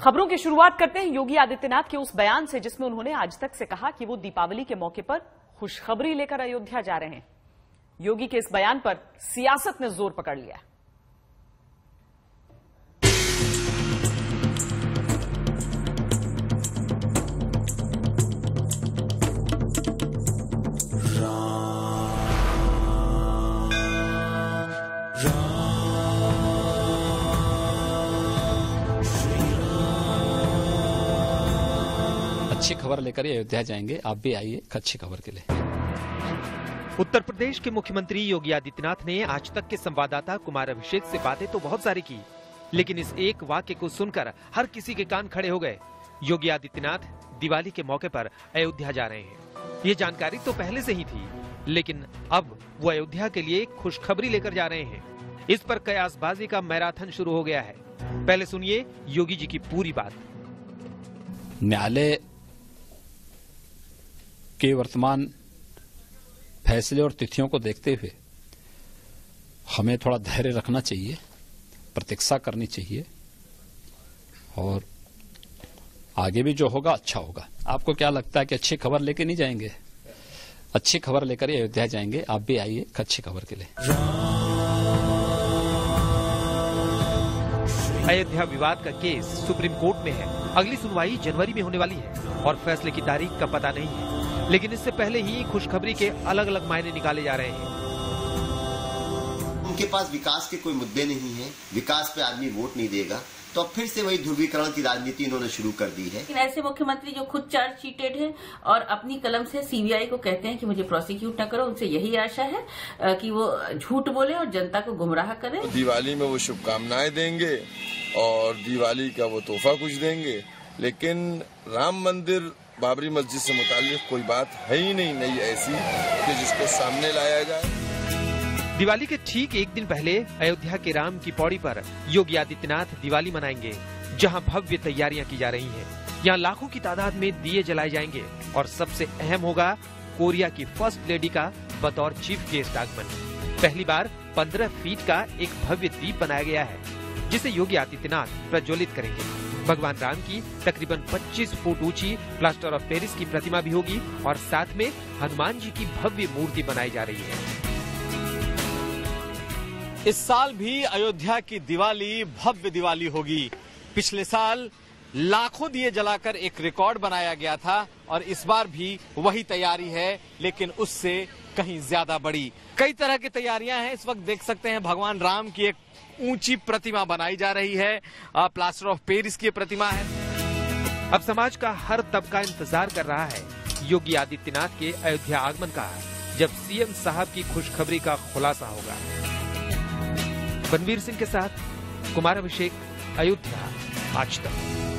खबरों की शुरुआत करते हैं योगी आदित्यनाथ के उस बयान से जिसमें उन्होंने आज तक से कहा कि वो दीपावली के मौके पर खुशखबरी लेकर अयोध्या जा रहे हैं। योगी के इस बयान पर सियासत ने जोर पकड़ लिया। अच्छी खबर लेकर अयोध्या जाएंगे, आप भी आइए अच्छी खबर के लिए। उत्तर प्रदेश के मुख्यमंत्री योगी आदित्यनाथ ने आज तक के संवाददाता कुमार अभिषेक से बातें तो बहुत सारी की, लेकिन इस एक वाक्य को सुनकर हर किसी के कान खड़े हो गए। योगी आदित्यनाथ दिवाली के मौके पर अयोध्या जा रहे हैं, ये जानकारी तो पहले से ही थी, लेकिन अब वो अयोध्या के लिए खुशखबरी लेकर जा रहे हैं। इस पर कयासबाजी का मैराथन शुरू हो गया है। पहले सुनिए योगी जी की पूरी बात। न्यायालय के वर्तमान फैसले और तिथियों को देखते हुए हमें थोड़ा धैर्य रखना चाहिए, प्रतीक्षा करनी चाहिए और आगे भी जो होगा अच्छा होगा। आपको क्या लगता है कि अच्छी खबर लेके नहीं जाएंगे? अच्छी खबर लेकर अयोध्या जाएंगे, आप भी आइए अच्छी खबर के लिए। अयोध्या विवाद का केस सुप्रीम कोर्ट में है। अगली सुनवाई जनवरी में होने वाली है और फैसले की तारीख का पता नहीं है, लेकिन इससे पहले ही खुशखबरी के अलग अलग मायने निकाले जा रहे हैं। उनके पास विकास के कोई मुद्दे नहीं है, विकास पे आदमी वोट नहीं देगा, तो अब फिर से वही ध्रुवीकरण की राजनीति इन्होंने शुरू कर दी है। ऐसे मुख्यमंत्री जो खुद चार्जशीटेड है और अपनी कलम से सीबीआई को कहते हैं कि मुझे प्रोसिक्यूट न करो, उनसे यही आशा है कि वो झूठ बोले और जनता को गुमराह करें। दिवाली में वो शुभकामनाएं देंगे और दिवाली का वो तोहफा कुछ देंगे, लेकिन राम मंदिर बाबरी मस्जिद से मुतालिक कोई बात है ही नहीं नई ऐसी कि जिसको सामने लाया जाए। दिवाली के ठीक एक दिन पहले अयोध्या के राम की पौड़ी पर योगी आदित्यनाथ दिवाली मनाएंगे, जहां भव्य तैयारियां की जा रही हैं। यहां लाखों की तादाद में दिए जलाए जाएंगे और सबसे अहम होगा कोरिया की फर्स्ट लेडी का बतौर चीफ गेस्ट आगमन। पहली बार 15 फीट का एक भव्य दीप बनाया गया है जिसे योगी आदित्यनाथ प्रज्वलित करेंगे। भगवान राम की तकरीबन 25 फुट ऊंची प्लास्टर ऑफ पेरिस की प्रतिमा भी होगी और साथ में हनुमान जी की भव्य मूर्ति बनाई जा रही है। इस साल भी अयोध्या की दिवाली भव्य दिवाली होगी। पिछले साल लाखों दिए जलाकर एक रिकॉर्ड बनाया गया था और इस बार भी वही तैयारी है, लेकिन उससे कहीं ज्यादा बड़ी। कई तरह की तैयारियां हैं। इस वक्त देख सकते हैं भगवान राम की एक ऊंची प्रतिमा बनाई जा रही है, प्लास्टर ऑफ पेरिस की प्रतिमा है। अब समाज का हर तबका इंतजार कर रहा है योगी आदित्यनाथ के अयोध्या आगमन का, जब सीएम साहब की खुशखबरी का खुलासा होगा। बनबीर सिंह के साथ कुमार अभिषेक, अयोध्या, आज तक।